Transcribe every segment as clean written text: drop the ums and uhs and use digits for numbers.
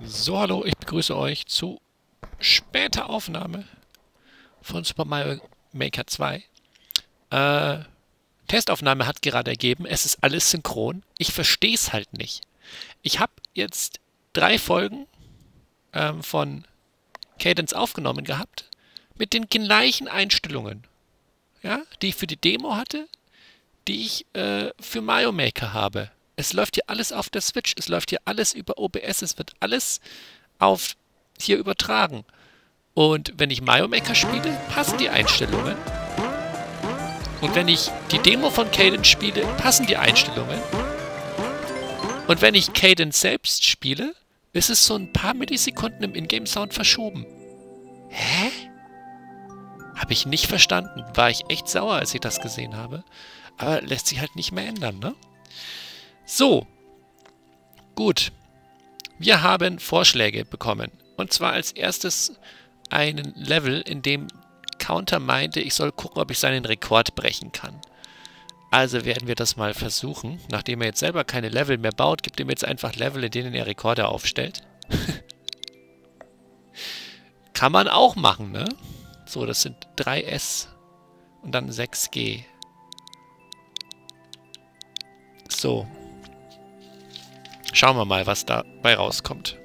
So, hallo, ich begrüße euch zu später Aufnahme von Super Mario Maker 2. Testaufnahme hat gerade ergeben, es ist alles synchron. Ich verstehe es halt nicht. Ich habe jetzt 3 Folgen von Cadence aufgenommen gehabt mit den gleichen Einstellungen, ja, die ich für die Demo hatte, die ich für Mario Maker habe. Es läuft hier alles auf der Switch, es läuft hier alles über OBS, es wird alles auf hier übertragen. Und wenn ich Mario Maker spiele, passen die Einstellungen. Und wenn ich die Demo von Cadence spiele, passen die Einstellungen. Und wenn ich Cadence selbst spiele, ist es so ein paar Millisekunden im Ingame-Sound verschoben. Hä? Habe ich nicht verstanden. War ich echt sauer, als ich das gesehen habe. Aber lässt sich halt nicht mehr ändern, ne? So, gut. Wir haben Vorschläge bekommen. Und zwar als erstes einen Level, in dem Counter meinte, ich soll gucken, ob ich seinen Rekord brechen kann. Also werden wir das mal versuchen. Nachdem er jetzt selber keine Level mehr baut, gibt ihm jetzt einfach Level, in denen er Rekorde aufstellt. Kann man auch machen, ne? So, das sind 3S und dann 6G. So. Schauen wir mal, was dabei rauskommt.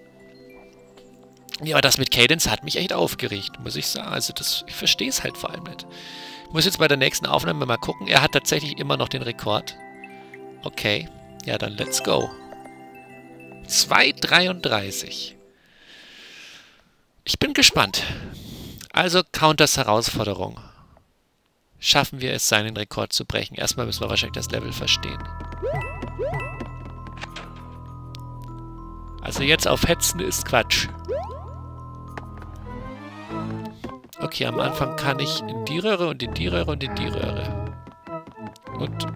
Ja, aber das mit Cadence hat mich echt aufgeregt, muss ich sagen. Also das, ich verstehe es halt vor allem nicht. Ich muss jetzt bei der nächsten Aufnahme mal gucken. Er hat tatsächlich immer noch den Rekord. Okay, ja dann let's go. 2,33. Ich bin gespannt. Also Counters Herausforderung. Schaffen wir es, seinen Rekord zu brechen? Erstmal müssen wir wahrscheinlich das Level verstehen. Also jetzt auf Hetzen ist Quatsch. Okay, am Anfang kann ich in die Röhre und in die Röhre und in die Röhre. Und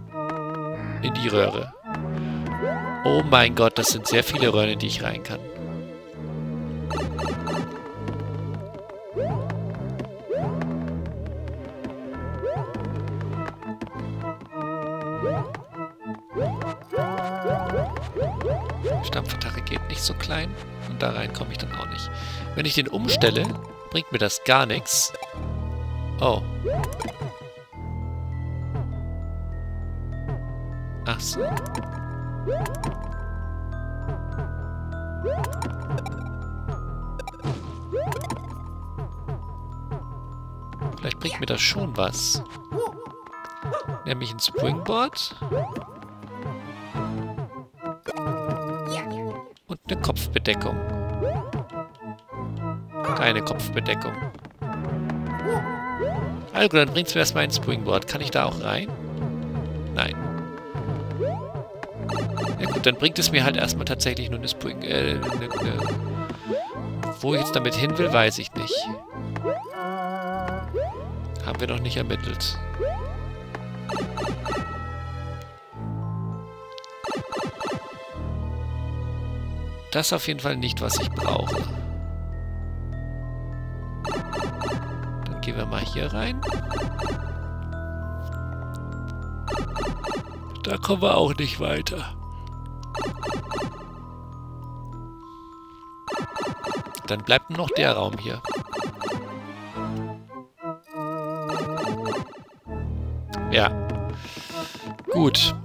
in die Röhre. Oh mein Gott, das sind sehr viele Röhren, in die ich rein kann. Stampfattacke geht nicht so klein und da rein komme ich dann auch nicht. Wenn ich den umstelle, bringt mir das gar nichts. Oh. Ach so. Vielleicht bringt mir das schon was. Nämlich ein Springboard. Eine Kopfbedeckung. Keine Kopfbedeckung. Also dann bringst du erstmal ein Springboard. Kann ich da auch rein? Nein. Ja gut, dann bringt es mir halt erstmal tatsächlich nur eine Springboard. Wo ich jetzt damit hin will, weiß ich nicht. Haben wir noch nicht ermittelt. Das ist auf jeden Fall nicht, was ich brauche. Dann gehen wir mal hier rein. Da kommen wir auch nicht weiter. Dann bleibt nur noch der Raum hier. Ja. Gut.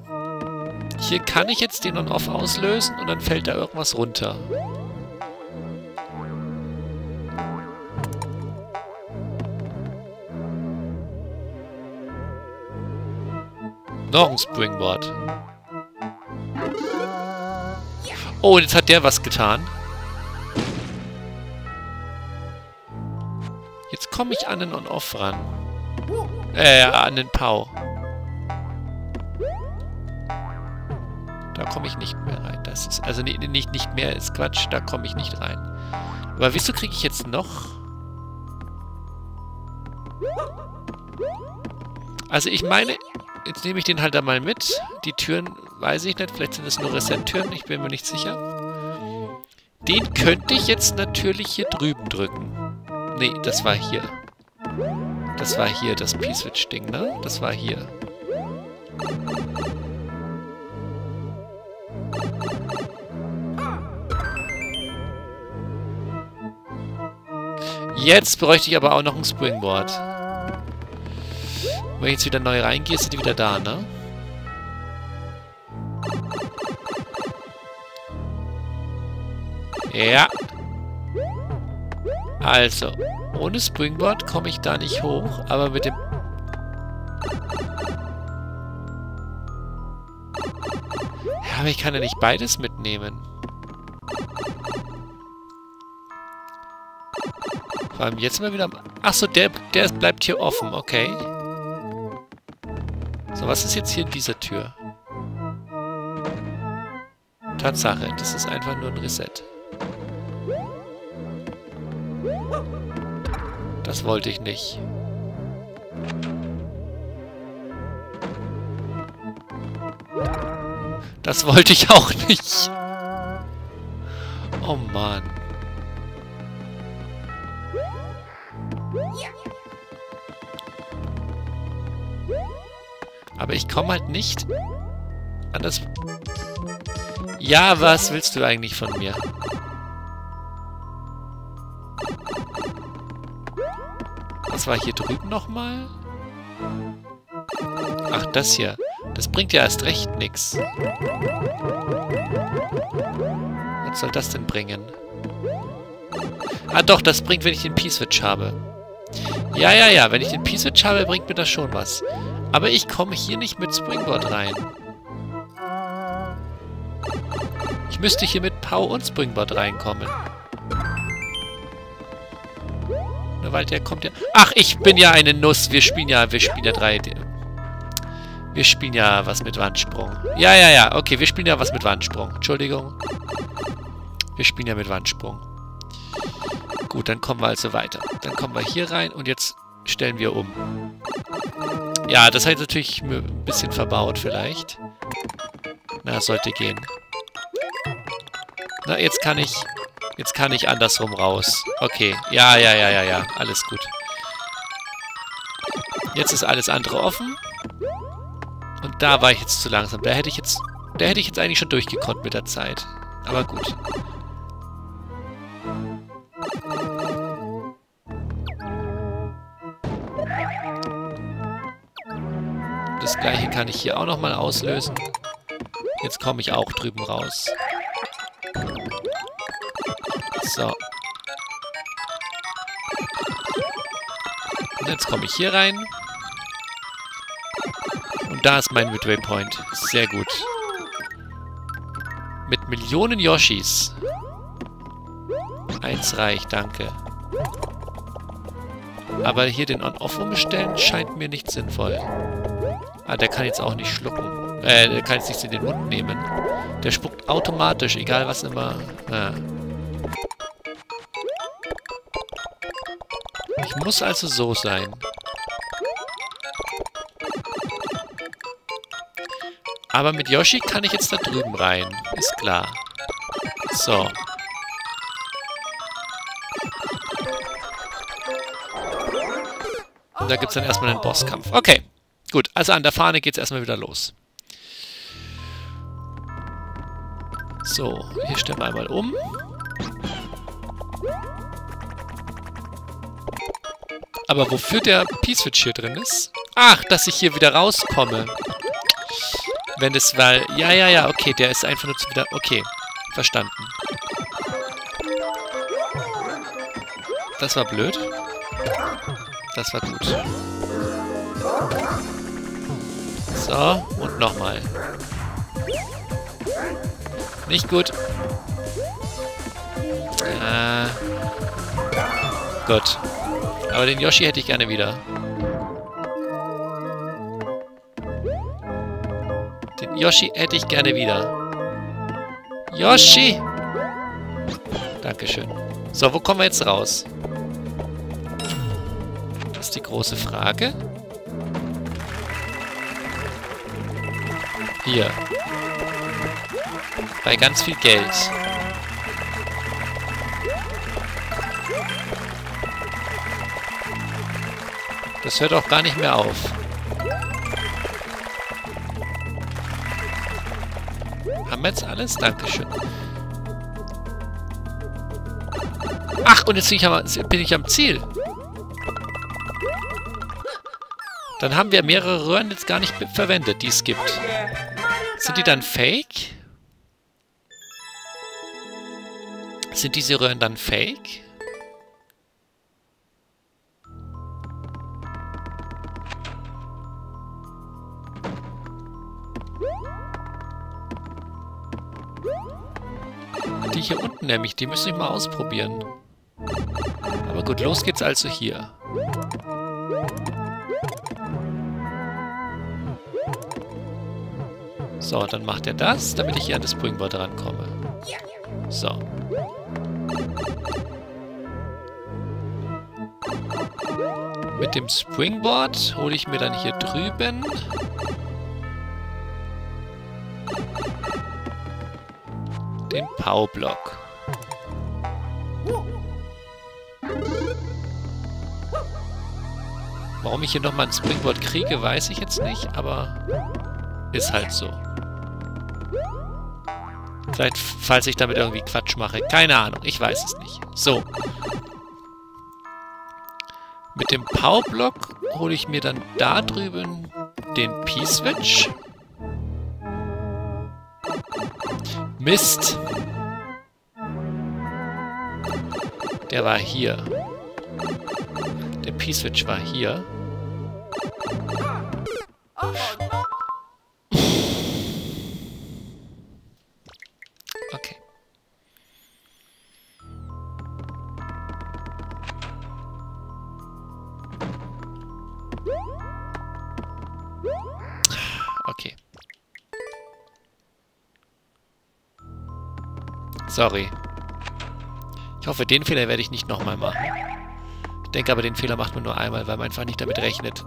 Hier kann ich jetzt den On-Off auslösen und dann fällt da irgendwas runter. Noch ein Springboard. Oh, jetzt hat der was getan. Jetzt komme ich an den On-Off ran. An den Pow. Da komme ich nicht mehr rein. Das ist, also nicht mehr ist Quatsch, da komme ich nicht rein. Aber wieso kriege ich jetzt noch? Also ich meine, jetzt nehme ich den halt da mal mit. Die Türen weiß ich nicht, vielleicht sind es nur Reset-Türen, ich bin mir nicht sicher. Den könnte ich jetzt natürlich hier drüben drücken. Nee, das war hier. Das war hier das P-Switch-Ding, ne? Das war hier. Jetzt bräuchte ich aber auch noch ein Springboard. Wenn ich jetzt wieder neu reingehe, sind die wieder da, ne? Ja. Also, ohne Springboard komme ich da nicht hoch, aber mit dem... Ja, aber ich kann ja nicht beides mitnehmen. Vor allem jetzt mal wieder... Achso, der bleibt hier offen, okay. So, was ist jetzt hier in dieser Tür? Tatsache, das ist einfach nur ein Reset. Das wollte ich nicht. Das wollte ich auch nicht. Oh Mann. Aber ich komme halt nicht an das... Ja, was willst du eigentlich von mir? Was war hier drüben nochmal? Ach, das hier. Das bringt ja erst recht nichts. Was soll das denn bringen? Ah doch, das bringt, wenn ich den P-Switch habe. Ja, ja, ja, wenn ich den P-Switch habe, bringt mir das schon was. Aber ich komme hier nicht mit Springboard rein. Ich müsste hier mit Pau und Springboard reinkommen. Weil der kommt ja... Ach, ich bin ja eine Nuss. Wir spielen ja Wir spielen ja was mit Wandsprung. Ja, ja, ja. Okay, wir spielen ja was mit Wandsprung. Entschuldigung. Wir spielen ja mit Wandsprung. Gut, dann kommen wir also weiter. Dann kommen wir hier rein und jetzt stellen wir um. Ja, das hat natürlich ein bisschen verbaut vielleicht. Na, sollte gehen. Na, jetzt kann ich... Jetzt kann ich andersrum raus. Okay. Ja, ja, ja, ja, ja. Alles gut. Jetzt ist alles andere offen. Und da war ich jetzt zu langsam. Da hätte ich jetzt eigentlich schon durchgekonnt mit der Zeit. Aber gut. Das gleiche kann ich hier auch nochmal auslösen. Jetzt komme ich auch drüben raus. So. Und jetzt komme ich hier rein. Und da ist mein Midway Point. Sehr gut. Mit Millionen Yoshis. Eins reicht, danke. Aber hier den On-Off umstellen scheint mir nicht sinnvoll. Ah, der kann jetzt auch nicht schlucken. Der kann jetzt nichts in den Mund nehmen. Der spuckt automatisch, egal was immer. Ah. Ich muss also so sein. Aber mit Yoshi kann ich jetzt da drüben rein. Ist klar. So. Und da gibt es dann erstmal einen Bosskampf. Okay. Gut, also an der Fahne geht es erstmal wieder los. So, hier stellen wir einmal um. Aber wofür der P-Switch hier drin ist? Ach, dass ich hier wieder rauskomme. Wenn das war... Ja, ja, ja, okay, der ist einfach nur zu wieder... Okay, verstanden. Das war blöd. Das war gut. So, und nochmal. Nicht gut. Gut. Aber den Yoshi hätte ich gerne wieder. Den Yoshi hätte ich gerne wieder. Yoshi! Dankeschön. So, wo kommen wir jetzt raus? Das ist die große Frage. Hier. Bei ganz viel Geld. Das hört auch gar nicht mehr auf. Haben wir jetzt alles? Dankeschön. Ach, und jetzt bin ich am Ziel. Dann haben wir mehrere Röhren jetzt gar nicht verwendet, die es gibt. Sind die dann fake? Sind diese Röhren dann fake? Die hier unten nämlich, die müsste ich mal ausprobieren. Aber gut, los geht's also hier. So, dann macht er das, damit ich hier an das Springboard rankomme. So. Mit dem Springboard hole ich mir dann hier drüben den Powerblock. Warum ich hier nochmal ein Springboard kriege, weiß ich jetzt nicht, aber ist halt so. Vielleicht, falls ich damit irgendwie Quatsch mache. Keine Ahnung, ich weiß es nicht. So. Mit dem Powerblock hole ich mir dann da drüben den P-Switch. Mist. Der war hier. Der P-Switch war hier. Okay. Okay. Sorry. Ich hoffe, den Fehler werde ich nicht nochmal machen. Ich denke aber, den Fehler macht man nur einmal, weil man einfach nicht damit rechnet,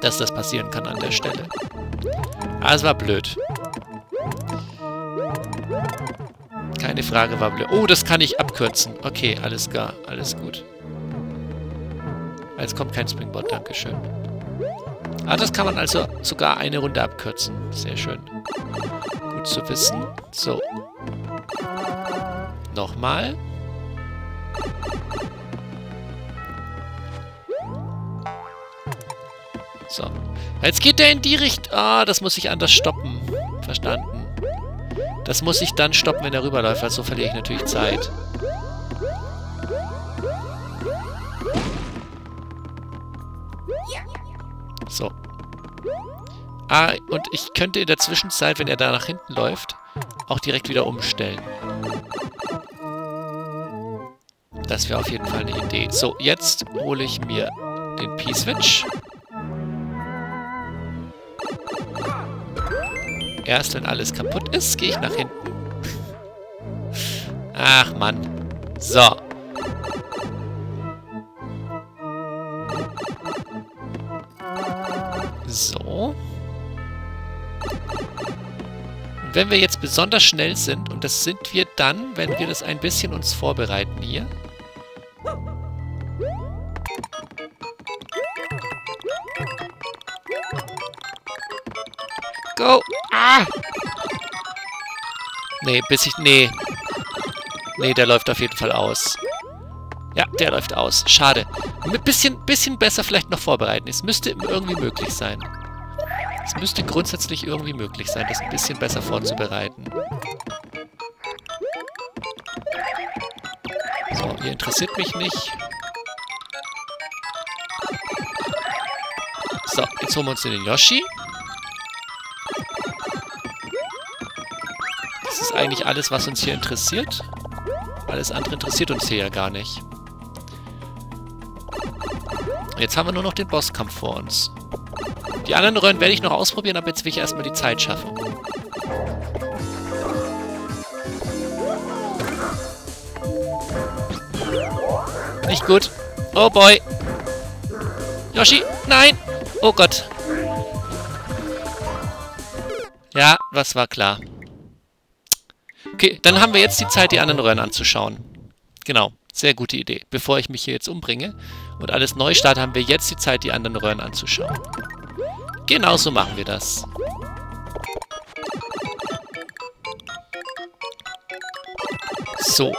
dass das passieren kann an der Stelle. Ah, es war blöd. Keine Frage, war blöd. Oh, das kann ich abkürzen. Okay, alles klar. Alles gut. Jetzt kommt kein Springboard, dankeschön. Ah, das kann man also sogar eine Runde abkürzen. Sehr schön. Gut zu wissen. So. Nochmal. So. Jetzt geht der in die Richtung. Ah, das muss ich anders stoppen. Verstanden. Das muss ich dann stoppen, wenn er rüberläuft, weil so verliere ich natürlich Zeit. So. Ah, und ich könnte in der Zwischenzeit, wenn er da nach hinten läuft, auch direkt wieder umstellen. Das wäre auf jeden Fall eine Idee. So, jetzt hole ich mir den P-Switch. Erst wenn alles kaputt ist, gehe ich nach hinten. Ach, Mann. So. So. Und wenn wir jetzt besonders schnell sind, und das sind wir dann, wenn wir das ein bisschen uns vorbereiten hier. Go! Ah! Nee, Nee. Nee, der läuft auf jeden Fall aus. Ja, der läuft aus. Schade. Ein bisschen besser vielleicht noch vorbereiten. Es müsste irgendwie möglich sein. Es müsste grundsätzlich irgendwie möglich sein, das ein bisschen besser vorzubereiten. So, ihr interessiert mich nicht. So, jetzt holen wir uns den Yoshi. Das ist eigentlich alles, was uns hier interessiert. Alles andere interessiert uns hier ja gar nicht. Jetzt haben wir nur noch den Bosskampf vor uns. Die anderen Röhren werde ich noch ausprobieren, aber jetzt will ich erstmal die Zeit schaffen. Nicht gut. Oh boy. Yoshi, nein. Oh Gott. Ja, was war klar. Okay, dann haben wir jetzt die Zeit, die anderen Röhren anzuschauen. Genau. Sehr gute Idee. Bevor ich mich hier jetzt umbringe und alles neu starte, haben wir jetzt die Zeit, die anderen Röhren anzuschauen. Genauso machen wir das. So.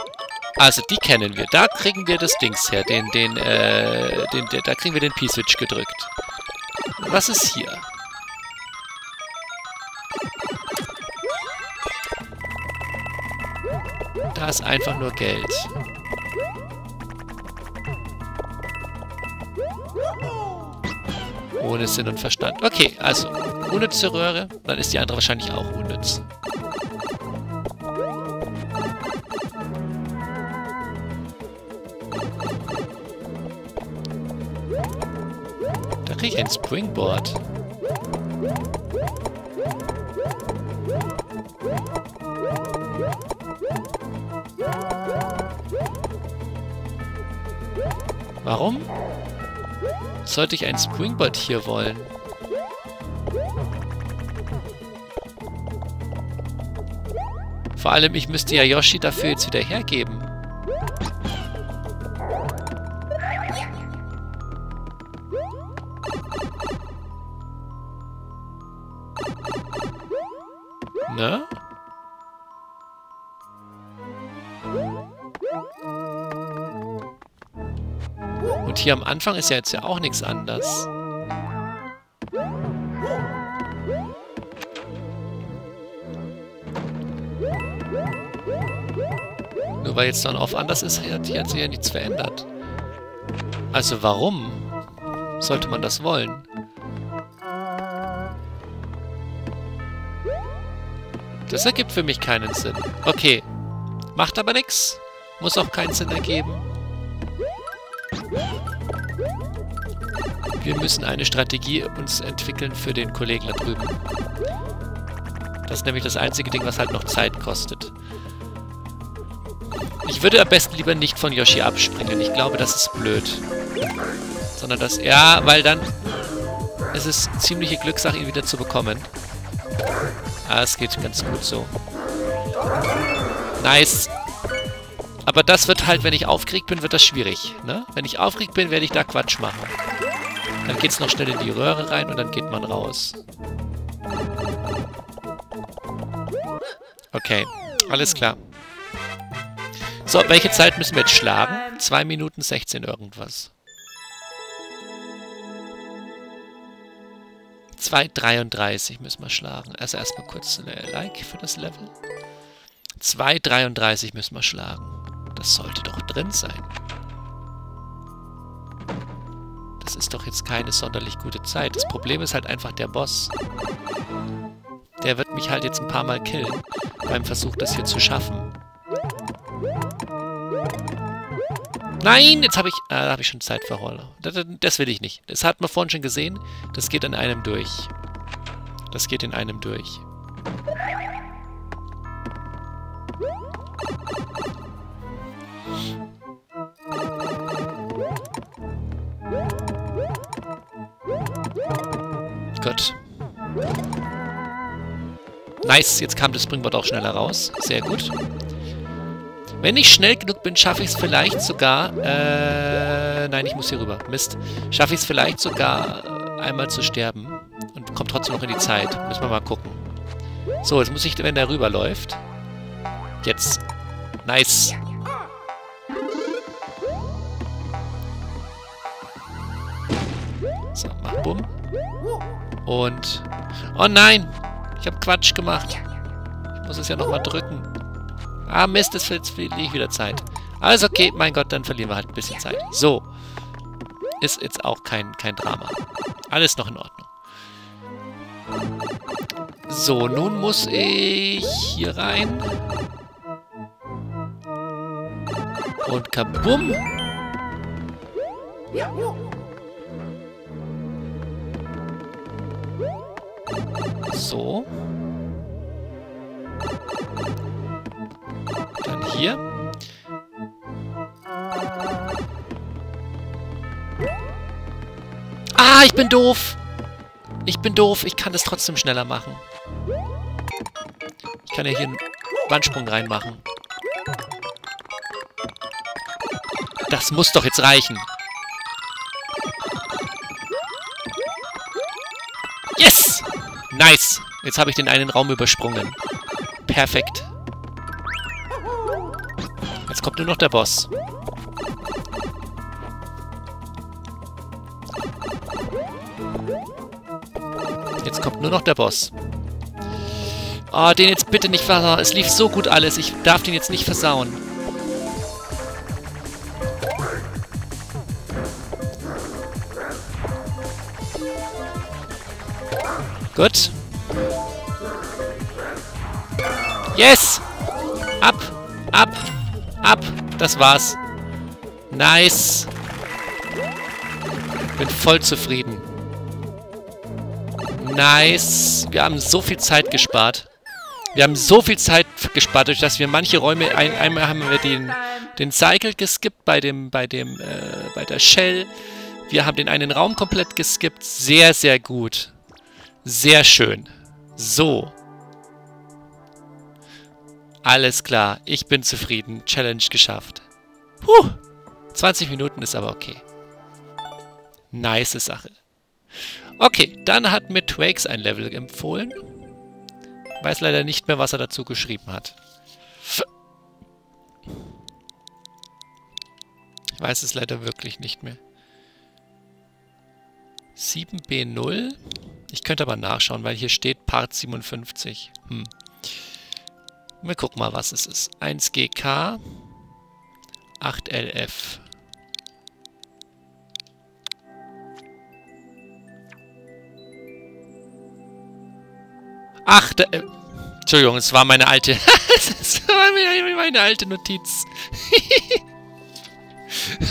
Also die kennen wir. Da kriegen wir das Dings her. Da kriegen wir den P-Switch gedrückt. Was ist hier? Da ist einfach nur Geld. Ohne Sinn und Verstand. Okay, also unnütze Röhre, dann ist die andere wahrscheinlich auch unnütz. Da kriege ich ein Springboard. Warum sollte ich ein Springboard hier wollen? Vor allem, ich müsste ja Yoshi dafür jetzt wieder hergeben. Ne? Und hier am Anfang ist ja jetzt ja auch nichts anders. Nur weil jetzt dann auf anders ist, hat sich ja nichts verändert. Also warum sollte man das wollen? Das ergibt für mich keinen Sinn. Okay. Macht aber nichts. Muss auch keinen Sinn ergeben. Wir müssen eine Strategie uns entwickeln für den Kollegen da drüben. Das ist nämlich das einzige Ding, was halt noch Zeit kostet. Ich würde am besten lieber nicht von Yoshi abspringen. Ich glaube, das ist blöd. Sondern das... Ja, weil dann... Es ist ziemliche Glückssache, ihn wieder zu bekommen. Ah, es geht ganz gut so. Nice. Aber das wird halt, wenn ich aufgeregt bin, wird das schwierig, ne? Wenn ich aufgeregt bin, werde ich da Quatsch machen. Dann geht's noch schnell in die Röhre rein und dann geht man raus. Okay, alles klar. So, welche Zeit müssen wir jetzt schlagen? 2 Minuten 16 irgendwas. 2,33 müssen wir schlagen. Also erstmal kurz ein Like für das Level. 2,33 müssen wir schlagen. Das sollte doch drin sein. Das ist doch jetzt keine sonderlich gute Zeit. Das Problem ist halt einfach der Boss. Der wird mich halt jetzt ein paar Mal killen. Beim Versuch, das hier zu schaffen. Nein, jetzt habe ich... da habe ich schon Zeit verloren. Das will ich nicht. Das hat man vorhin schon gesehen. Das geht in einem durch. Das geht in einem durch. Gott. Nice, jetzt kam das Springboard auch schneller raus. Sehr gut. Wenn ich schnell genug bin, schaffe ich es vielleicht sogar... nein, ich muss hier rüber. Mist. Schaffe ich es vielleicht sogar einmal zu sterben. Und komme trotzdem noch in die Zeit. Müssen wir mal gucken. So, jetzt muss ich, wenn der rüberläuft. Jetzt. Nice. So, mach bumm. Und... Oh nein! Ich habe Quatsch gemacht. Ich muss es ja nochmal drücken. Ah, Mist, es verliere ich wieder Zeit. Alles okay, mein Gott, dann verlieren wir halt ein bisschen Zeit. So. Ist jetzt auch kein Drama. Alles noch in Ordnung. So, nun muss ich hier rein. Und kabum! So. Dann hier. Ah, ich bin doof. Ich bin doof. Ich kann das trotzdem schneller machen. Ich kann ja hier einen Wandsprung reinmachen. Das muss doch jetzt reichen. Yes! Nice. Jetzt habe ich den einen Raum übersprungen. Perfekt. Jetzt kommt nur noch der Boss. Jetzt kommt nur noch der Boss. Oh, den jetzt bitte nicht versauen. Es lief so gut alles. Ich darf den jetzt nicht versauen. Gut. Yes! Ab! Ab! Ab! Das war's. Nice! Bin voll zufrieden. Nice. Wir haben so viel Zeit gespart. Wir haben so viel Zeit gespart, durch dass wir manche Räume... Einmal haben wir den Cycle geskippt bei der Shell. Wir haben den einen Raum komplett geskippt. Sehr, sehr gut. Sehr schön. So. Alles klar. Ich bin zufrieden. Challenge geschafft. Puh. 20 Minuten ist aber okay. Nice Sache. Okay, dann hat mir Twakes ein Level empfohlen. Weiß leider nicht mehr, was er dazu geschrieben hat. Ich weiß es leider wirklich nicht mehr. 7B0. Ich könnte aber nachschauen, weil hier steht Part 57. Wir gucken mal, was es ist. 1GK 8LF. Ach, Entschuldigung, es war meine alte... Es war meine alte Notiz.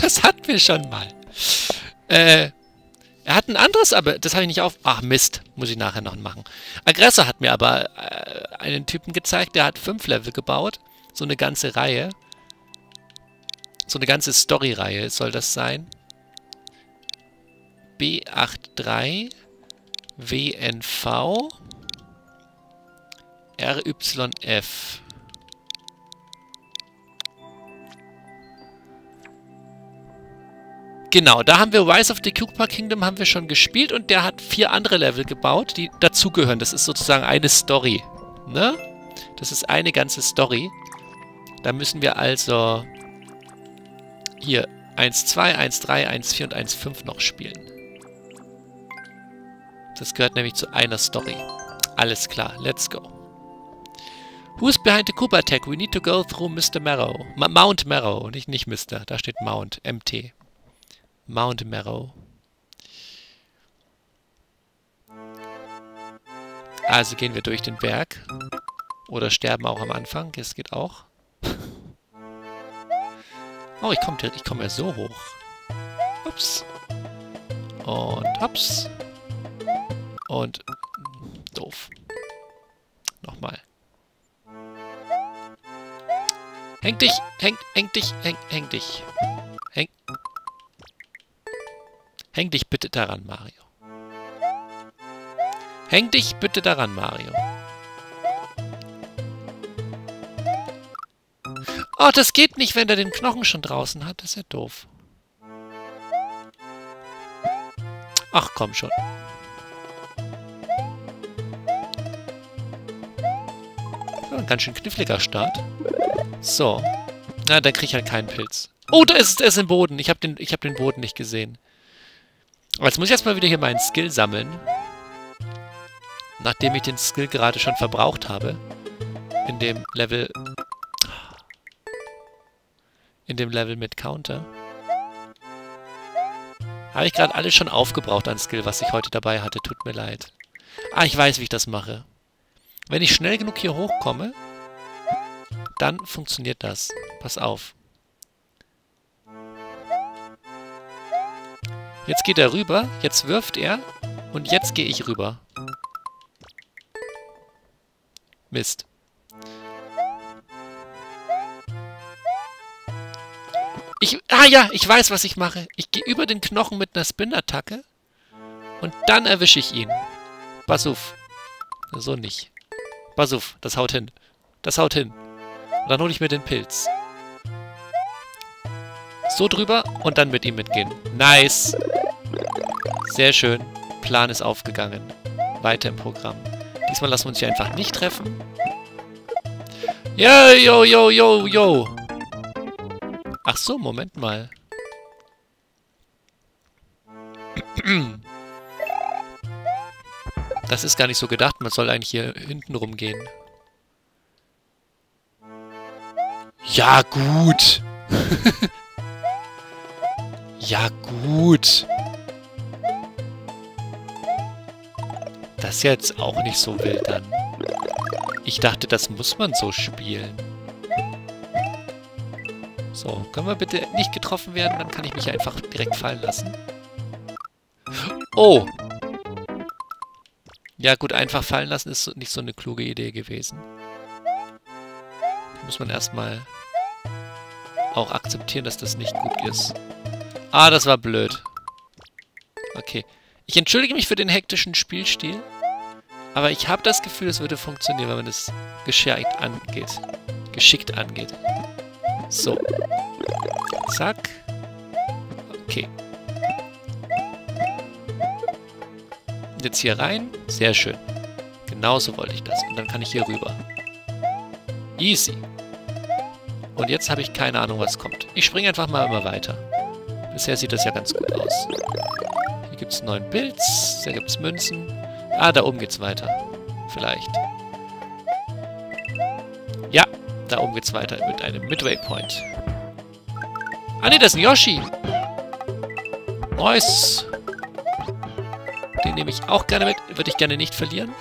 Das hatten wir schon mal. Er hat ein anderes, aber das habe ich nicht auf... Ach, Mist. Muss ich nachher noch machen. Aggressor hat mir aber einen Typen gezeigt, der hat 5 Level gebaut. So eine ganze Reihe. So eine ganze Story-Reihe soll das sein. B83 WNV... RYF. Genau, da haben wir Rise of the Koopa Kingdom haben wir schon gespielt und der hat 4 andere Level gebaut, die dazugehören. Das ist sozusagen eine Story. Ne? Das ist eine ganze Story. Da müssen wir also hier 1.2, 1.3, 1.4 und 1.5 noch spielen. Das gehört nämlich zu einer Story. Alles klar, let's go. Who's behind the Koopa attack? We need to go through Mr. Marrow. Mount Marrow. Nicht Mr. Da steht Mount. MT. Mount Marrow. Also gehen wir durch den Berg. Oder sterben auch am Anfang. Das geht auch. Oh, ich komm ja so hoch. Ups. Und hops. Und... Doof. Nochmal. Häng dich, häng dich bitte daran, Mario. Häng dich bitte daran, Mario. Oh, das geht nicht, wenn er den Knochen schon draußen hat. Das ist ja doof. Ach, komm schon. So, ein ganz schön kniffliger Start. So. Na, da krieg ich halt keinen Pilz. Oh, da ist es im Boden. Ich hab den Boden nicht gesehen. Aber jetzt muss ich erstmal wieder hier meinen Skill sammeln. Nachdem ich den Skill gerade schon verbraucht habe. In dem Level... In dem Level mit Counter. Habe ich gerade alles schon aufgebraucht an Skill, was ich heute dabei hatte. Tut mir leid. Ah, ich weiß, wie ich das mache. Wenn ich schnell genug hier hochkomme... Dann funktioniert das. Pass auf. Jetzt geht er rüber, jetzt wirft er und jetzt gehe ich rüber. Mist. Ich weiß, was ich mache. Ich gehe über den Knochen mit einer Spin-Attacke und dann erwische ich ihn. Pass auf. So nicht. Pass auf, das haut hin. Das haut hin. Und dann hole ich mir den Pilz. So drüber und dann mit ihm mitgehen. Nice. Sehr schön. Plan ist aufgegangen. Weiter im Programm. Diesmal lassen wir uns hier einfach nicht treffen. Yo, yo, yo, yo, yo. Ach so, Moment mal. Das ist gar nicht so gedacht. Man soll eigentlich hier hinten rumgehen. Ja, gut. Ja, gut. Das ist jetzt auch nicht so wild dann. Ich dachte, das muss man so spielen. So, können wir bitte nicht getroffen werden? Dann kann ich mich einfach direkt fallen lassen. Oh! Ja gut, einfach fallen lassen ist nicht so eine kluge Idee gewesen. Muss man erstmal auch akzeptieren, dass das nicht gut ist. Ah, das war blöd. Okay. Ich entschuldige mich für den hektischen Spielstil, aber ich habe das Gefühl, es würde funktionieren, wenn man das geschickt angeht. So. Zack. Okay. Jetzt hier rein. Sehr schön. Genauso wollte ich das. Und dann kann ich hier rüber. Easy. Und jetzt habe ich keine Ahnung, was kommt. Ich springe einfach mal immer weiter. Bisher sieht das ja ganz gut aus. Hier gibt es einen neuen Pilz. Da gibt es Münzen. Ah, da oben geht's weiter. Vielleicht. Ja, da oben geht's weiter mit einem Midway Point. Ah ne, das ist ein Yoshi. Nice. Den nehme ich auch gerne mit. Würde ich gerne nicht verlieren.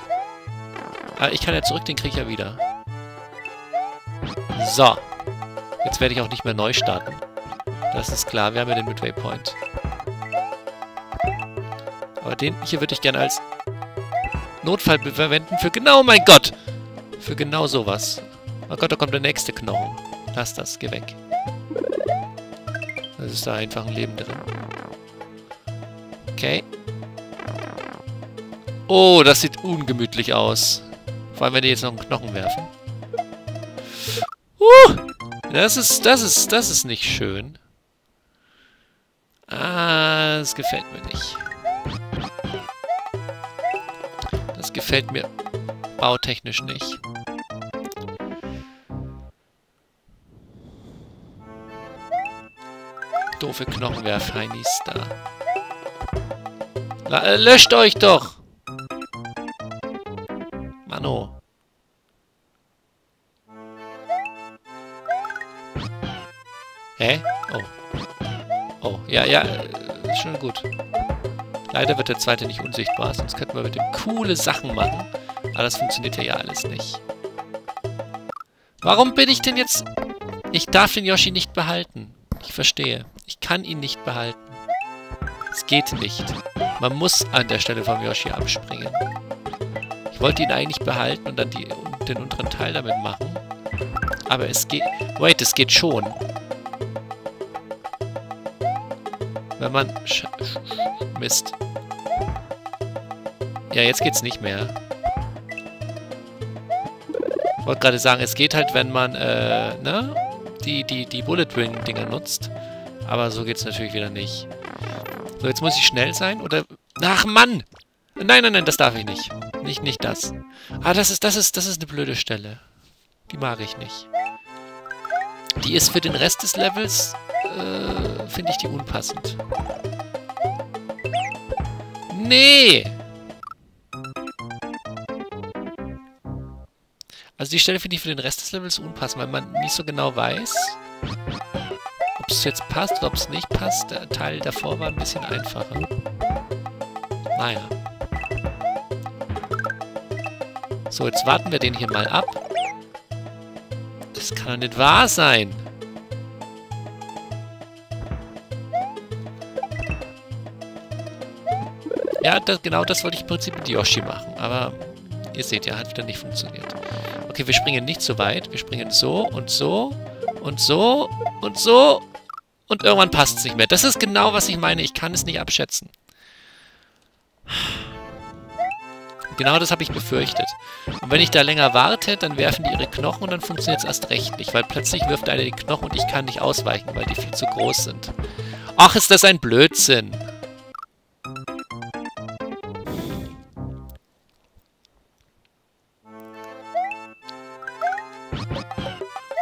Aber ich kann ja zurück, den kriege ich ja wieder. So. Jetzt werde ich auch nicht mehr neu starten. Das ist klar. Wir haben ja den Midway Point. Aber den hier würde ich gerne als Notfall verwenden für genau, mein Gott! Für genau sowas. Oh Gott, da kommt der nächste Knochen. Lass das, geh weg. Das ist da einfach ein Leben drin. Okay. Oh, das sieht ungemütlich aus. Vor allem, wenn die jetzt noch einen Knochen werfen. Das ist nicht schön. Ah, das gefällt mir nicht. Das gefällt mir bautechnisch nicht. Doofe Knochenwerf-Heinis da. Löscht euch doch! Mano. Hä? Oh. Oh, ja, ja. Ist schon gut. Leider wird der zweite nicht unsichtbar, sonst könnten wir mit dem coole Sachen machen. Aber das funktioniert ja alles nicht. Warum bin ich denn jetzt... Ich darf den Yoshi nicht behalten. Ich verstehe. Ich kann ihn nicht behalten. Es geht nicht. Man muss an der Stelle vom Yoshi abspringen. Ich wollte ihn eigentlich behalten und dann den unteren Teil damit machen. Aber es geht... Wait, es geht schon. Wenn man... Mist. Ja, jetzt geht's nicht mehr. Ich wollte gerade sagen, es geht halt, wenn man, ne? Die Bullet-Ring-Dinger nutzt. Aber so geht's natürlich wieder nicht. So, jetzt muss ich schnell sein, oder... Ach, Mann! Nein, nein, nein, das darf ich nicht. Nicht das. Ah, das ist eine blöde Stelle. Die mag ich nicht. Die ist für den Rest des Levels, finde ich die unpassend. Nee! Also die Stelle finde ich für den Rest des Levels unpassend, weil man nicht so genau weiß, ob es jetzt passt oder ob es nicht passt. Der Teil davor war ein bisschen einfacher. Naja. So, jetzt warten wir den hier mal ab. Das kann doch nicht wahr sein! Ja, genau das wollte ich im Prinzip mit Yoshi machen, aber ihr seht ja, hat wieder nicht funktioniert. Okay, wir springen nicht so weit. Wir springen so und so und so und so und irgendwann passt es nicht mehr. Das ist genau, was ich meine. Ich kann es nicht abschätzen. Genau das habe ich befürchtet. Und wenn ich da länger warte, dann werfen die ihre Knochen und dann funktioniert es erst recht nicht, weil plötzlich wirft einer die Knochen und ich kann nicht ausweichen, weil die viel zu groß sind. Ach, ist das ein Blödsinn!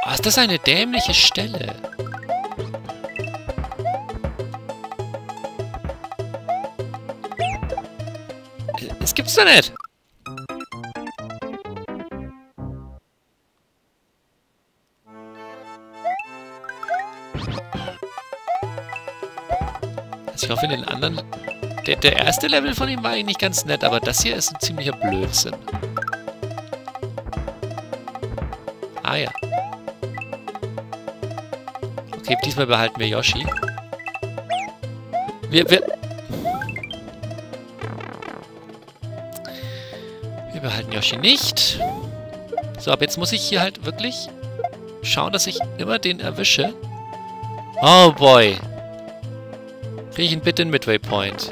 Das ist eine dämliche Stelle. Das gibt's doch nicht. Also ich hoffe, in den anderen... Der erste Level von ihm war eigentlich ganz nett, aber das hier ist ein ziemlicher Blödsinn. Ah ja. Okay, diesmal behalten wir Yoshi. Wir behalten Yoshi nicht. So, aber jetzt muss ich hier halt wirklich schauen, dass ich immer den erwische. Oh boy. Kriege ich ihn bitte in Midway Point?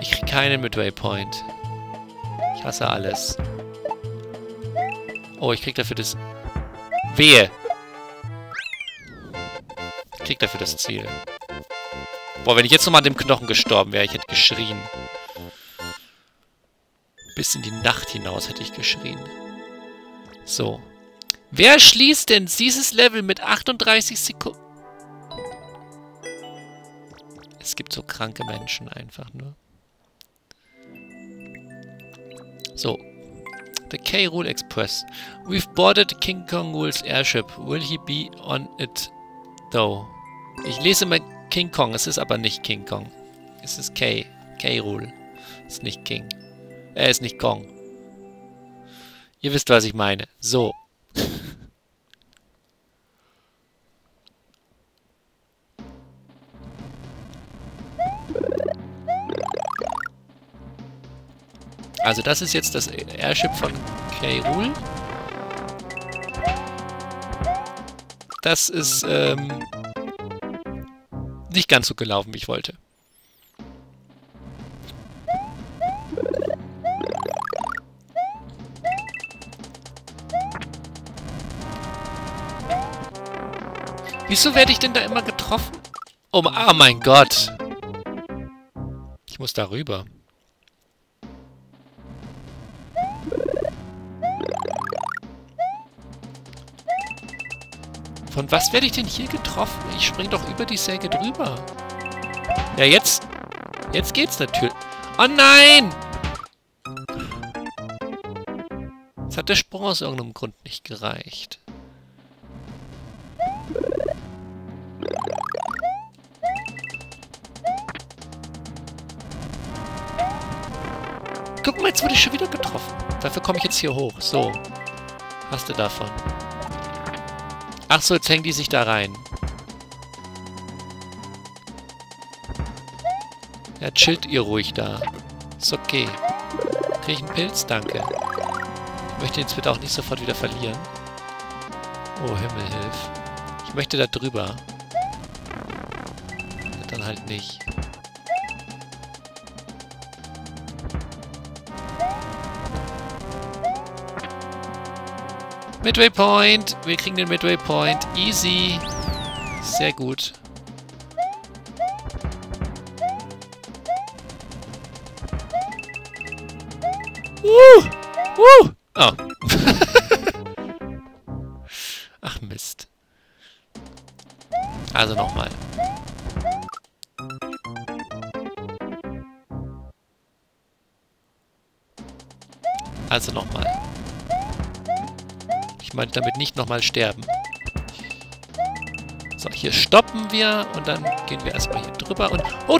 Ich kriege keinen Midway Point. Ich hasse alles. Oh, ich krieg dafür das... Wehe! Ich krieg dafür das Ziel. Boah, wenn ich jetzt nochmal an dem Knochen gestorben wäre, ich hätte geschrien. Bis in die Nacht hinaus hätte ich geschrien. So. Wer schließt denn dieses Level mit 38 Sekunden? Es gibt so kranke Menschen einfach nur. So. The K. Rool Express. We've boarded King K. Rool's airship. Will he be on it though? Ich lese mal King Kong. Es ist aber nicht King Kong. Es ist K. K. Rool. Es ist nicht King. Er ist nicht Kong. Ihr wisst, was ich meine. So. Also das ist jetzt das Airship von K. Rool. Das ist nicht ganz so gelaufen, wie ich wollte. Wieso werde ich denn da immer getroffen? Oh, oh mein Gott. Ich muss da rüber. Von was werde ich denn hier getroffen? Ich springe doch über die Säge drüber. Ja, jetzt... Jetzt geht's natürlich... Oh nein! Jetzt hat der Sprung aus irgendeinem Grund nicht gereicht. Guck mal, jetzt wurde ich schon wieder getroffen. Dafür komme ich jetzt hier hoch. So. Hast du davon. Ach so, jetzt hängen die sich da rein. Ja, chillt ihr ruhig da. Ist okay. Krieg ich einen Pilz? Danke. Ich möchte jetzt bitte auch nicht sofort wieder verlieren. Oh, Himmel, hilf. Ich möchte da drüber. Ja, dann halt nicht. Midway Point! Wir kriegen den Midway Point. Easy! Sehr gut. Oh. Ach Mist. Also nochmal. Also nochmal. Ich meine, damit nicht nochmal sterben. So, hier stoppen wir und dann gehen wir erstmal hier drüber und... Oh,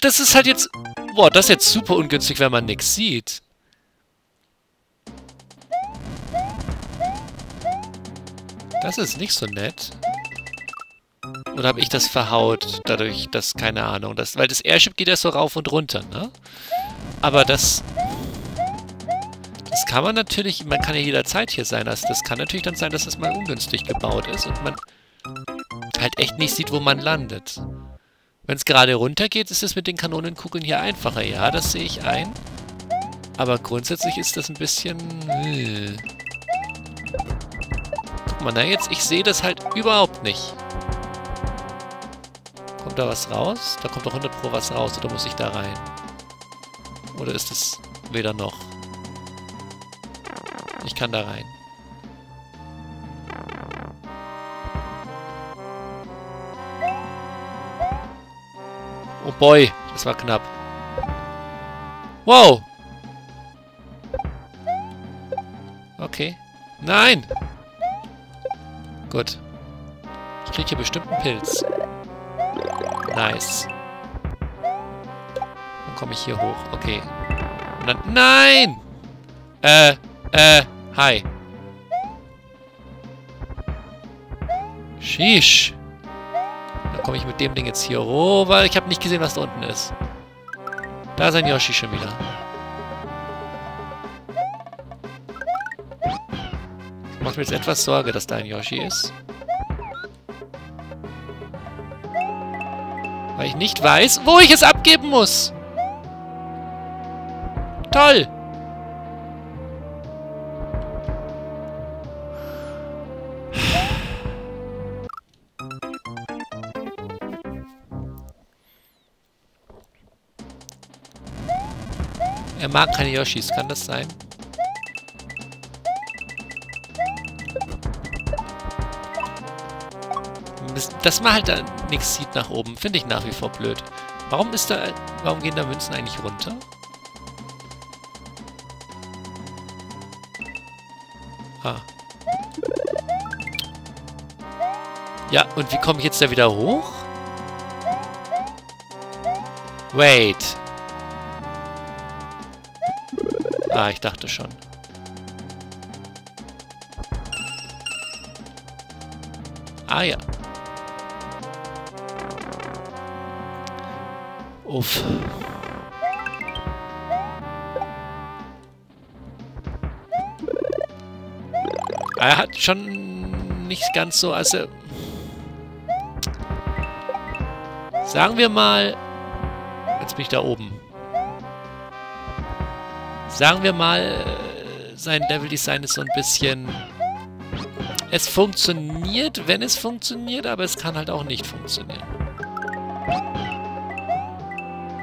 das ist halt jetzt... Boah, das ist jetzt super ungünstig, wenn man nichts sieht. Das ist nicht so nett. Oder habe ich das verhaut, dadurch, dass... Keine Ahnung, das, weil das Airship geht ja so rauf und runter, ne? Aber das... Das kann man natürlich, man kann ja jederzeit hier sein, also das kann natürlich dann sein, dass das mal ungünstig gebaut ist und man halt echt nicht sieht, wo man landet. Wenn es gerade runter geht, ist es mit den Kanonenkugeln hier einfacher. Ja, das sehe ich ein. Aber grundsätzlich ist das ein bisschen... Guck mal, na jetzt, ich sehe das halt überhaupt nicht. Kommt da was raus? Da kommt doch 100 Pro was raus, oder muss ich da rein? Oder ist es weder noch? Ich kann da rein. Oh boy, das war knapp. Wow, Okay. Nein! Gut. Ich kriege hier bestimmt einen Pilz. Nice. Dann komme ich hier hoch. Okay. Und dann... Nein! Hi. Sheesh. Dann komme ich mit dem Ding jetzt hier hoch, weil ich habe nicht gesehen, was da unten ist. Da ist ein Yoshi schon wieder. Das macht mir jetzt etwas Sorge, dass da ein Yoshi ist. Weil ich nicht weiß, wo ich es abgeben muss. Toll. Er mag keine Yoshis, kann das sein? Dass man halt da nichts sieht nach oben, finde ich nach wie vor blöd. Warum gehen da Münzen eigentlich runter? Ah. Ja, und wie komme ich jetzt da wieder hoch? Wait. Ah, ich dachte schon. Ah, ja. Uff. Er hat schon nicht ganz so, also... Sagen wir mal... Jetzt bin ich da oben. Sagen wir mal, sein Level-Design ist so ein bisschen... Es funktioniert, wenn es funktioniert, aber es kann halt auch nicht funktionieren.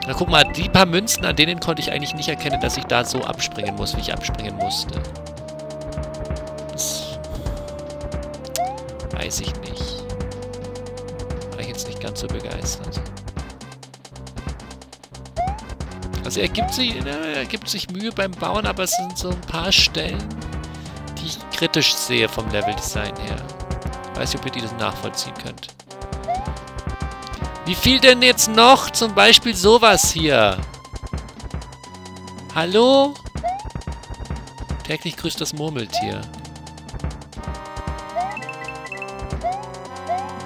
Na guck mal, die paar Münzen, an denen konnte ich eigentlich nicht erkennen, dass ich da so abspringen muss, wie ich abspringen musste. Das weiß ich nicht. War ich jetzt nicht ganz so begeistert. Also er gibt sich Mühe beim Bauen, aber es sind so ein paar Stellen, die ich kritisch sehe vom Leveldesign her. Ich weiß nicht, ob ihr das nachvollziehen könnt. Wie viel denn jetzt noch? Zum Beispiel sowas hier. Hallo? Täglich grüßt das Murmeltier.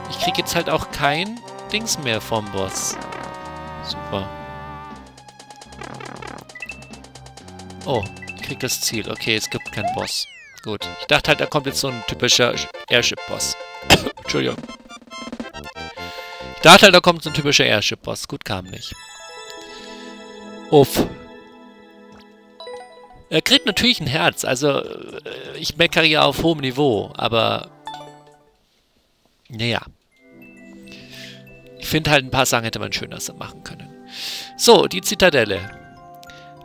Ich krieg jetzt halt auch kein Dings mehr vom Boss. Super. Oh, ich krieg das Ziel. Okay, es gibt keinen Boss. Gut. Ich dachte halt, da kommt jetzt so ein typischer Airship-Boss. Entschuldigung. Ich dachte halt, da kommt so ein typischer Airship-Boss. Gut, kam nicht. Uff. Er kriegt natürlich ein Herz. Also, ich meckere ja auf hohem Niveau, aber... Naja. Ich finde halt, ein paar Sachen hätte man schöner machen können. So, die Zitadelle.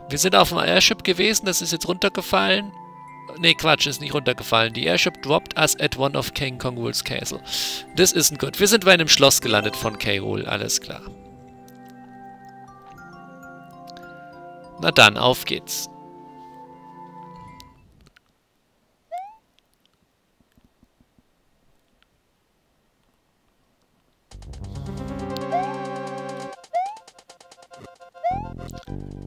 Wir sind auf dem Airship gewesen, das ist jetzt runtergefallen. Ne, Quatsch, ist nicht runtergefallen. Die Airship dropped us at one of King K. Rool's castle. Das ist ein gut. Wir sind bei einem Schloss gelandet von K. Rool, alles klar. Na dann, auf geht's.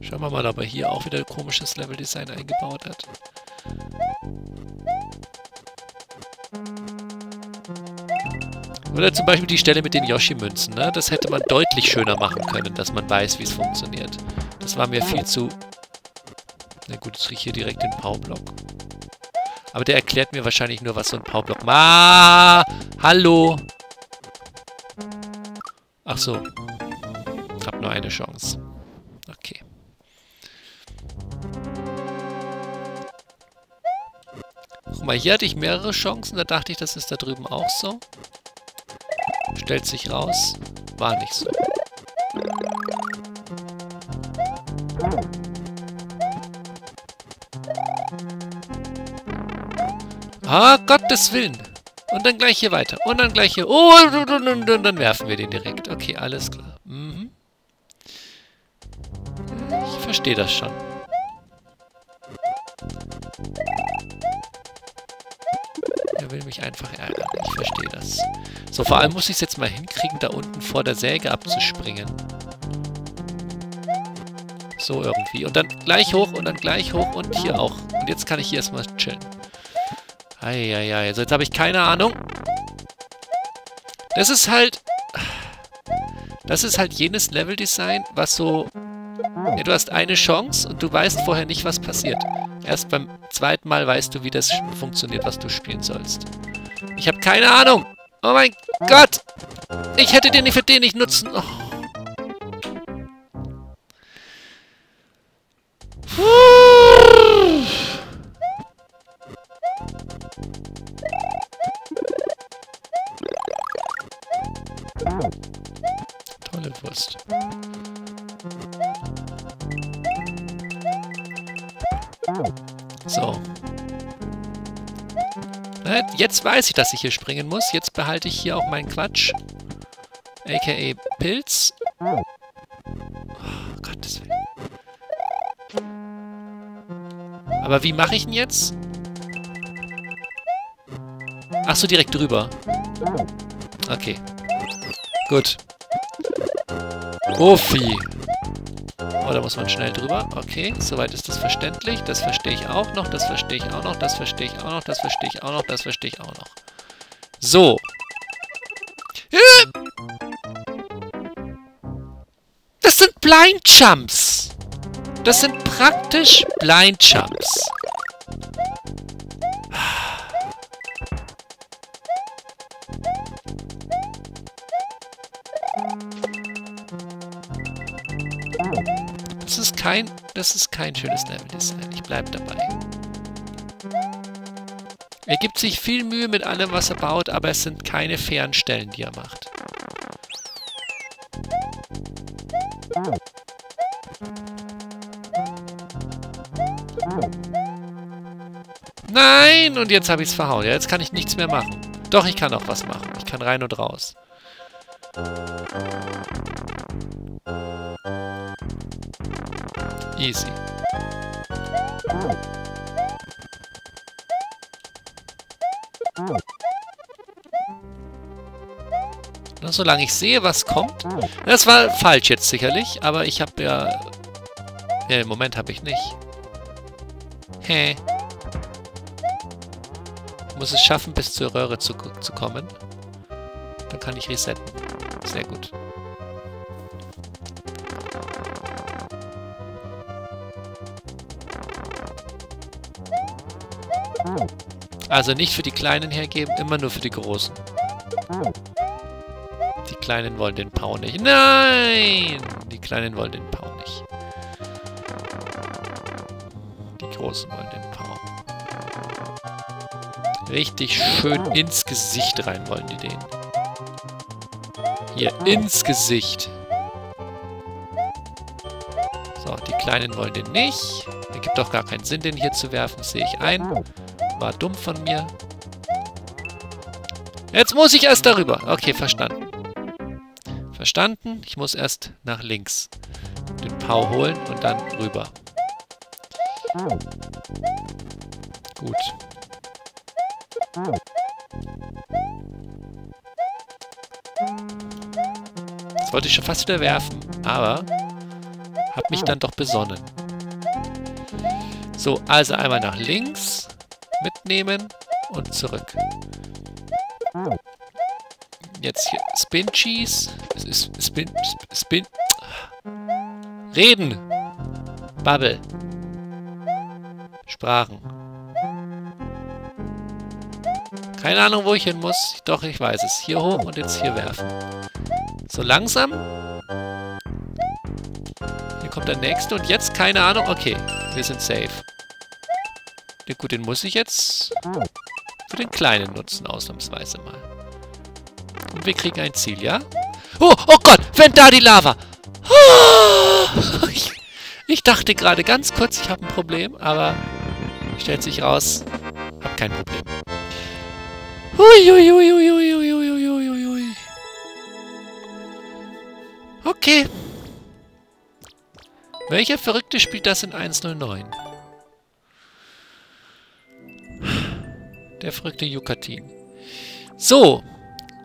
Schauen wir mal, ob er hier auch wieder ein komisches Level-Design eingebaut hat. Oder zum Beispiel die Stelle mit den Yoshi-Münzen, ne? Das hätte man deutlich schöner machen können, dass man weiß, wie es funktioniert. Das war mir viel zu... Na gut, jetzt kriege ich hier direkt den Powerblock. Aber der erklärt mir wahrscheinlich nur, was so ein Powerblock... Hallo! Ach so. Hab nur eine Chance. Okay. Guck mal, hier hatte ich mehrere Chancen. Da dachte ich, das ist da drüben auch so. Stellt sich raus. War nicht so. Ah, Gottes Willen. Und dann gleich hier weiter. Und dann gleich hier. Oh, und dann werfen wir den direkt. Okay, alles klar. Mhm. Ich verstehe das schon. Er will mich einfach ärgern. Ich verstehe das. So, vor allem muss ich es jetzt mal hinkriegen, da unten vor der Säge abzuspringen. So irgendwie. Und dann gleich hoch und dann gleich hoch und hier auch. Und jetzt kann ich hier erstmal chillen. Eieiei. Also jetzt habe ich keine Ahnung. Das ist halt... Das ist halt jenes Leveldesign, was so... Ja, du hast eine Chance und du weißt vorher nicht, was passiert. Erst beim zweiten Mal weißt du, wie das funktioniert, was du spielen sollst. Ich habe keine Ahnung. Oh mein Gott. Ich hätte den für den nicht nutzen. Oh. Tolle Wurst. So. Jetzt weiß ich, dass ich hier springen muss. Jetzt behalte ich hier auch meinen Quatsch. A.k.a. Pilz. Oh, Gottes Willen. Aber wie mache ich ihn jetzt? Ach so, direkt drüber. Okay. Gut. Profi. Oh, da muss man schnell drüber. Okay, soweit ist das verständlich. Das verstehe ich auch noch, das verstehe ich auch noch, das verstehe ich auch noch, das verstehe ich auch noch, das verstehe ich auch noch. So. Das sind Blind Jumps. Das sind praktisch Blind Jumps. Das ist kein schönes Leveldesign. Ich bleibe dabei. Er gibt sich viel Mühe mit allem, was er baut, aber es sind keine fairen Stellen, die er macht. Nein! Und jetzt habe ich es verhauen. Ja, jetzt kann ich nichts mehr machen. Doch, ich kann auch was machen. Ich kann rein und raus. Easy. Nur solange ich sehe, was kommt. Das war falsch jetzt sicherlich, aber ich habe ja... Ja, im Moment habe ich nicht. Hä? Ich muss es schaffen, bis zur Röhre zu kommen. Dann kann ich resetten. Sehr gut. Also nicht für die Kleinen hergeben, immer nur für die Großen. Die Kleinen wollen den Pau nicht. Nein! Die Kleinen wollen den Pau nicht. Die Großen wollen den Pau. Richtig schön ins Gesicht rein wollen die den. Hier, ins Gesicht. So, die Kleinen wollen den nicht. Ergibt doch gar keinen Sinn, den hier zu werfen, sehe ich ein. War dumm von mir. Jetzt muss ich erst darüber. Okay, verstanden. Verstanden. Ich muss erst nach links den Pau holen und dann rüber. Gut. Das wollte ich schon fast wieder werfen, aber habe mich dann doch besonnen. So, also einmal nach links. Mitnehmen und zurück. Jetzt hier Spin Cheese. Spin. Reden. Bubble. Sprachen. Keine Ahnung, wo ich hin muss. Doch, ich weiß es. Hier hoch und jetzt hier werfen. So langsam. Hier kommt der nächste und jetzt keine Ahnung. Okay, wir sind safe. Ja, gut, den muss ich jetzt für den Kleinen nutzen, ausnahmsweise mal. Und wir kriegen ein Ziel, ja? Oh, oh Gott, wenn da die Lava! Oh, ich dachte gerade ganz kurz, ich habe ein Problem, aber stellt sich raus, hab kein Problem. Hui. Okay. Welcher Verrückte spielt das in 109? Der verrückte Jukatin. So.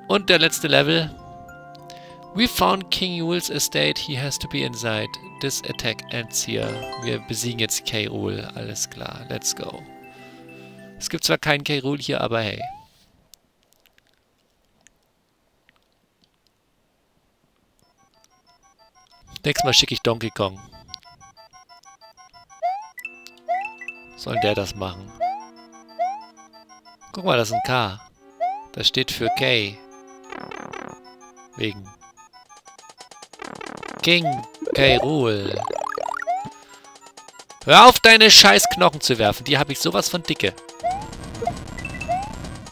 Und der letzte Level. We found King Rool's estate. He has to be inside. This attack ends here. Wir besiegen jetzt K. Rool. Alles klar. Let's go. Es gibt zwar keinen K. Rool hier, aber hey. Nächstes Mal schicke ich Donkey Kong. Soll der das machen? Guck mal, das ist ein K. Das steht für K. Wegen King K. Rool. Hör auf, deine Scheißknochen zu werfen. Die habe ich sowas von dicke.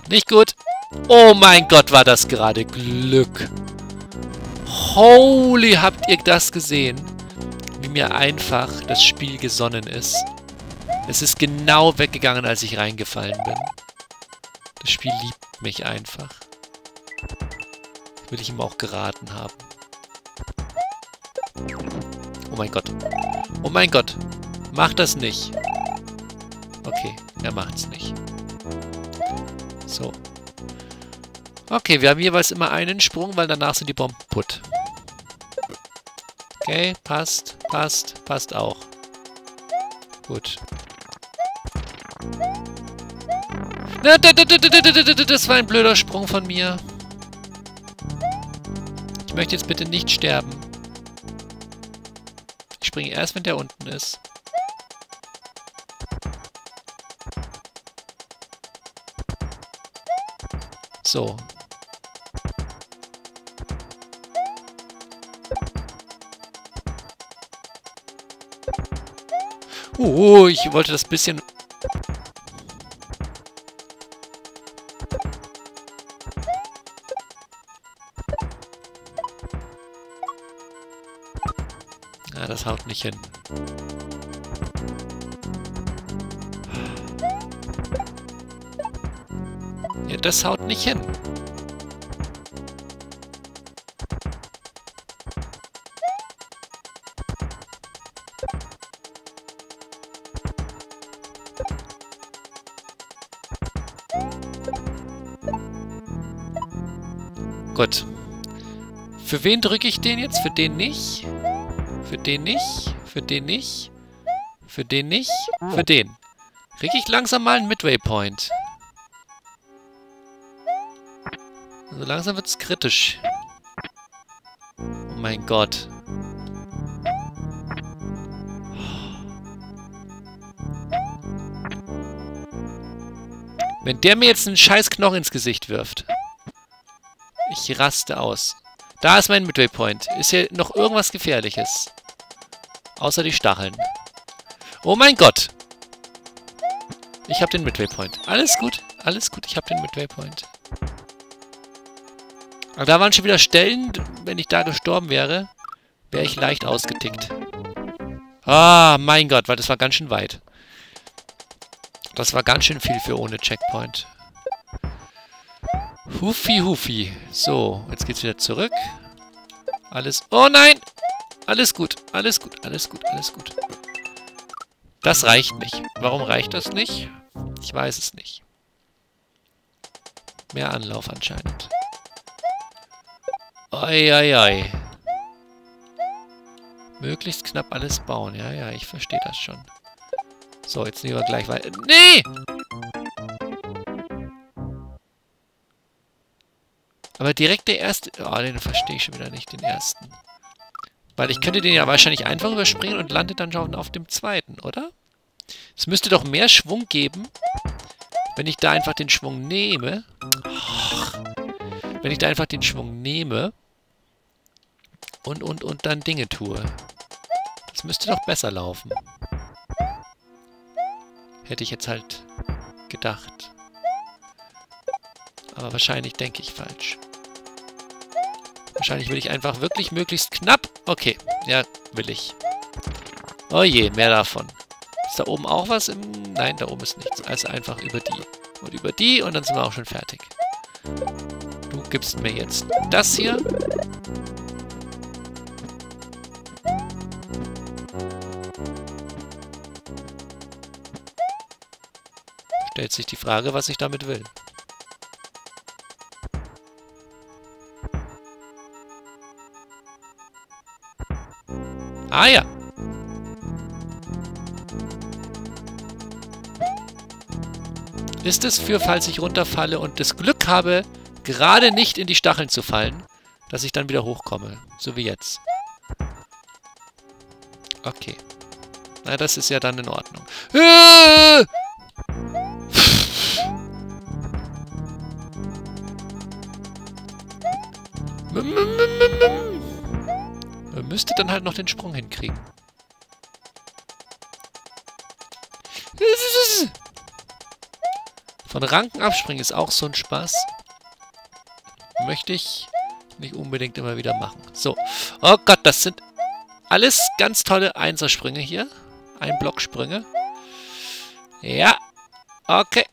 Nicht gut. Oh mein Gott, war das gerade Glück. Holy, habt ihr das gesehen? Wie mir einfach das Spiel gesonnen ist. Es ist genau weggegangen, als ich reingefallen bin. Das Spiel liebt mich einfach. Will ich ihm auch geraten haben. Oh mein Gott. Oh mein Gott. Mach das nicht. Okay, er macht's nicht. So. Okay, wir haben jeweils immer einen Sprung, weil danach sind die Bomben putt. Okay, passt, passt, passt auch. Gut. Das war ein blöder Sprung von mir. Ich möchte jetzt bitte nicht sterben. Ich springe erst, wenn der unten ist. So. Ich wollte das bisschen... Das haut nicht hin. Ja, das haut nicht hin. Gut. Für wen drücke ich den jetzt? Für den nicht? Für den nicht, für den nicht, für den nicht, für den. Kriege ich langsam mal einen Midway-Point. Also langsam wird es kritisch. Oh mein Gott. Wenn der mir jetzt einen scheiß Knochen ins Gesicht wirft. Ich raste aus. Da ist mein Midway-Point. Ist hier noch irgendwas Gefährliches? Außer die Stacheln. Oh mein Gott! Ich habe den Midway-Point. Alles gut, alles gut. Ich habe den Midway-Point. Aber da waren schon wieder Stellen, wenn ich da gestorben wäre, wäre ich leicht ausgetickt. Ah, mein Gott, weil das war ganz schön weit. Das war ganz schön viel für ohne Checkpoint. Hufi, Hufi. So, jetzt geht's wieder zurück. Alles... Oh nein! Alles gut, alles gut, alles gut, alles gut. Das reicht nicht. Warum reicht das nicht? Ich weiß es nicht. Mehr Anlauf anscheinend. Oi, oi, oi. Möglichst knapp alles bauen. Ja, ja, ich verstehe das schon. So, jetzt nehmen wir gleich weiter. Nee! Aber direkt der erste... Oh, den verstehe ich schon wieder nicht, den ersten. Weil ich könnte den ja wahrscheinlich einfach überspringen und lande dann schon auf dem zweiten, oder? Es müsste doch mehr Schwung geben, wenn ich da einfach den Schwung nehme. Wenn ich da einfach den Schwung nehme und dann Dinge tue. Das müsste doch besser laufen. Hätte ich jetzt halt gedacht. Aber wahrscheinlich denke ich falsch. Wahrscheinlich will ich einfach wirklich möglichst knapp... Okay, ja, will ich. Oh je, mehr davon. Ist da oben auch was? Nein, da oben ist nichts. Also einfach über die und dann sind wir auch schon fertig. Du gibst mir jetzt das hier. Stellt sich die Frage, was ich damit will. Ah ja! Ist es für, falls ich runterfalle und das Glück habe, gerade nicht in die Stacheln zu fallen, dass ich dann wieder hochkomme. So wie jetzt. Okay. Na, das ist ja dann in Ordnung. Man müsste dann halt noch den Sprung hinkriegen. Von Ranken abspringen ist auch so ein Spaß. Möchte ich nicht unbedingt immer wieder machen. So. Oh Gott, das sind alles ganz tolle Einsersprünge hier. Einblocksprünge. Ja. Okay.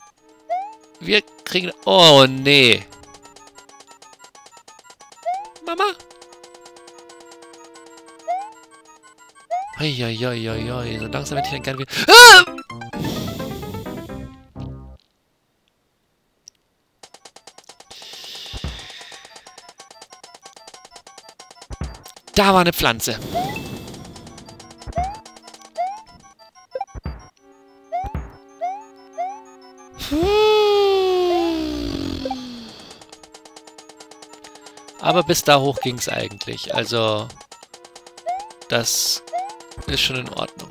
Wir kriegen... Oh, nee. Mama. Eieieiei. So langsam hätte ich dann gerne wieder... Ah! Da war eine Pflanze. Aber bis da hoch ging es eigentlich. Also, das ist schon in Ordnung.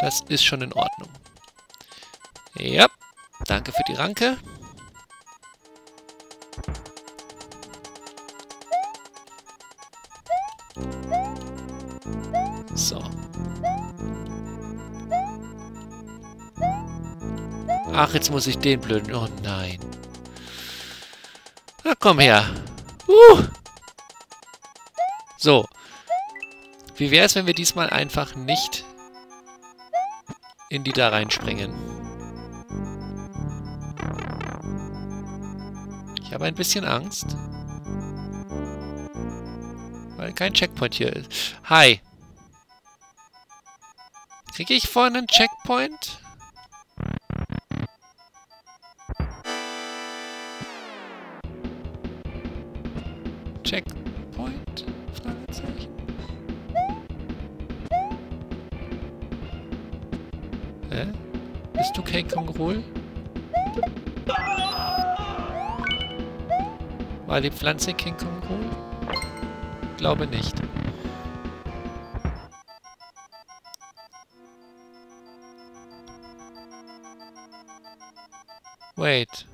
Das ist schon in Ordnung. Ja, danke für die Ranke. So. Ach, jetzt muss ich den blöden... Oh nein. Na, komm her. So. Wie wäre es, wenn wir diesmal einfach nicht... in die da reinspringen. Ich habe ein bisschen Angst. Weil kein Checkpoint hier ist. Hi. Kriege ich vorne einen Checkpoint? Checkpoint? Fragezeichen. Bist du King K. Rool? War die Pflanze King K. Rool? Glaube nicht. Wait.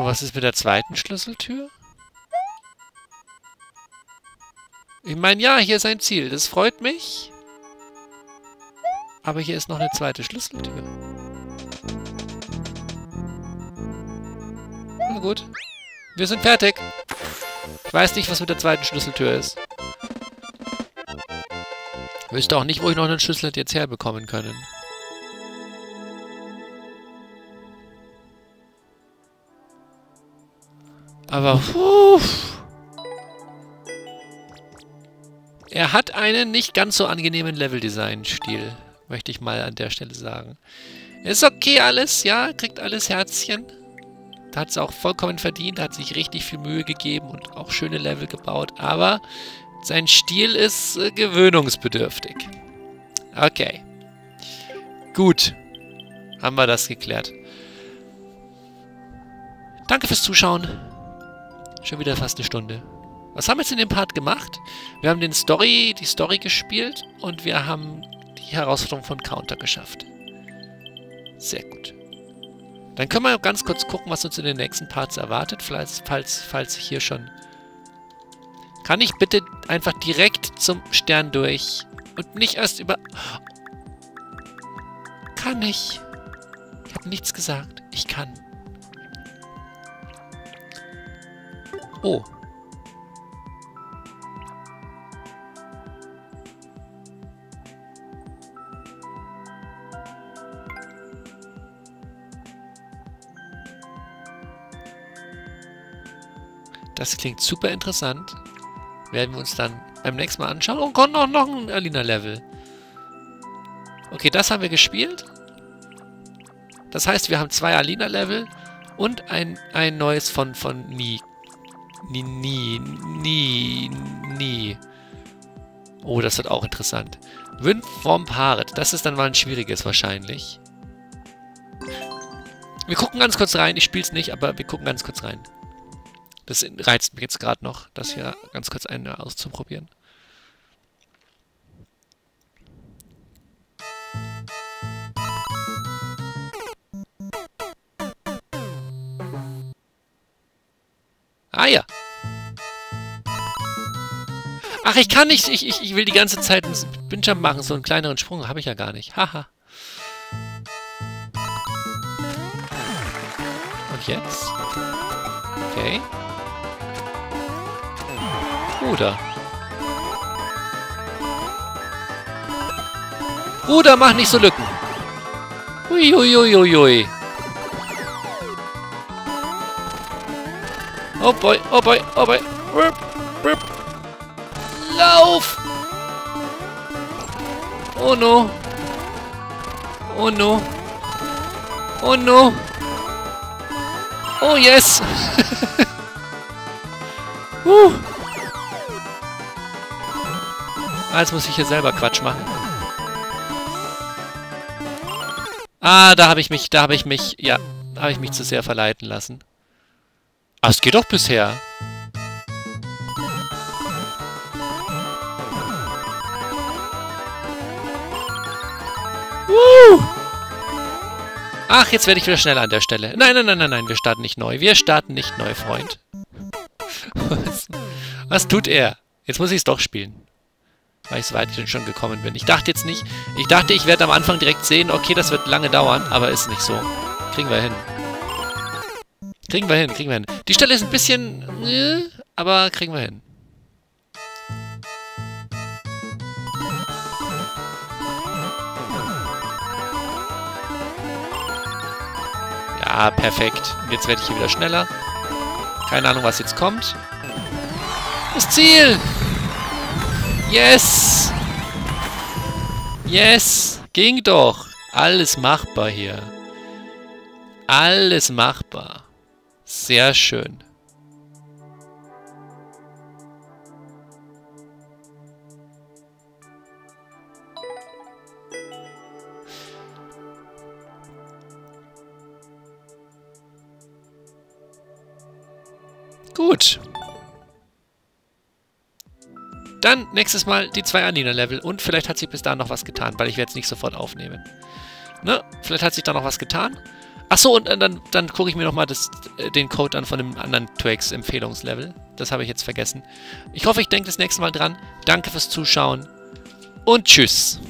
Was ist mit der zweiten Schlüsseltür? Ich meine, ja, hier ist ein Ziel. Das freut mich. Aber hier ist noch eine zweite Schlüsseltür. Na gut. Wir sind fertig. Ich weiß nicht, was mit der zweiten Schlüsseltür ist. Ich wüsste auch nicht, wo ich noch einen Schlüssel jetzt herbekommen können. Aber, er hat einen nicht ganz so angenehmen Level-Design-Stil, möchte ich mal an der Stelle sagen. Ist okay alles, ja, kriegt alles Herzchen. Da hat es auch vollkommen verdient, hat sich richtig viel Mühe gegeben und auch schöne Level gebaut, aber sein Stil ist gewöhnungsbedürftig. Okay. Gut. Haben wir das geklärt. Danke fürs Zuschauen. Schon wieder fast eine Stunde. Was haben wir jetzt in dem Part gemacht? Wir haben die Story gespielt und wir haben die Herausforderung von Counter geschafft. Sehr gut. Dann können wir ganz kurz gucken, was uns in den nächsten Parts erwartet. Falls ich hier schon... Kann ich bitte einfach direkt zum Stern durch und nicht erst über... Kann ich. Ich habe nichts gesagt. Ich kann. Oh. Das klingt super interessant. Werden wir uns dann beim nächsten Mal anschauen. Oh Gott, noch ein Alina-Level. Okay, das haben wir gespielt. Das heißt, wir haben 2 Alina-Level und ein neues von Meek. Oh, das wird auch interessant. Wünf vom Parett. Das ist dann mal ein schwieriges wahrscheinlich. Wir gucken ganz kurz rein. Ich spiele es nicht, aber wir gucken ganz kurz rein. Das reizt mich jetzt gerade noch, das hier ganz kurz eine auszuprobieren. Ah ja. Ach, ich kann nicht. Ich will die ganze Zeit einen Spin-Jump machen. So einen kleineren Sprung habe ich ja gar nicht. Haha. Und jetzt? Okay. Bruder. Bruder, mach nicht so Lücken. Uiuiuiui. Oh boy, oh boy, oh boy. Wupp, wupp. Lauf! Oh no. Oh no. Oh no. Oh yes! Jetzt muss ich hier selber Quatsch machen. Ah, da habe ich mich zu sehr verleiten lassen. Ah, es geht doch bisher. Ach, jetzt werde ich wieder schneller an der Stelle. Nein, wir starten nicht neu. Wir starten nicht neu, Freund. Was tut er? Jetzt muss ich es doch spielen. Weil ich so weit schon gekommen bin. Ich dachte jetzt nicht. Ich dachte, ich werde am Anfang direkt sehen, okay, das wird lange dauern, aber ist nicht so. Kriegen wir hin. Kriegen wir hin. Die Stelle ist ein bisschen... aber kriegen wir hin. Ja, perfekt. Jetzt werde ich hier wieder schneller. Keine Ahnung, was jetzt kommt. Das Ziel! Yes! Yes! Ging doch! Alles machbar hier. Alles machbar. Sehr schön. Gut. Dann nächstes Mal die 2 Alina-Level und vielleicht hat sich bis da noch was getan, weil ich werde es nicht sofort aufnehmen. Ne? Vielleicht hat sich da noch was getan. Achso, und dann gucke ich mir nochmal den Code an von dem anderen Twakes-Empfehlungslevel. Das habe ich jetzt vergessen. Ich hoffe, ich denke das nächste Mal dran. Danke fürs Zuschauen und tschüss.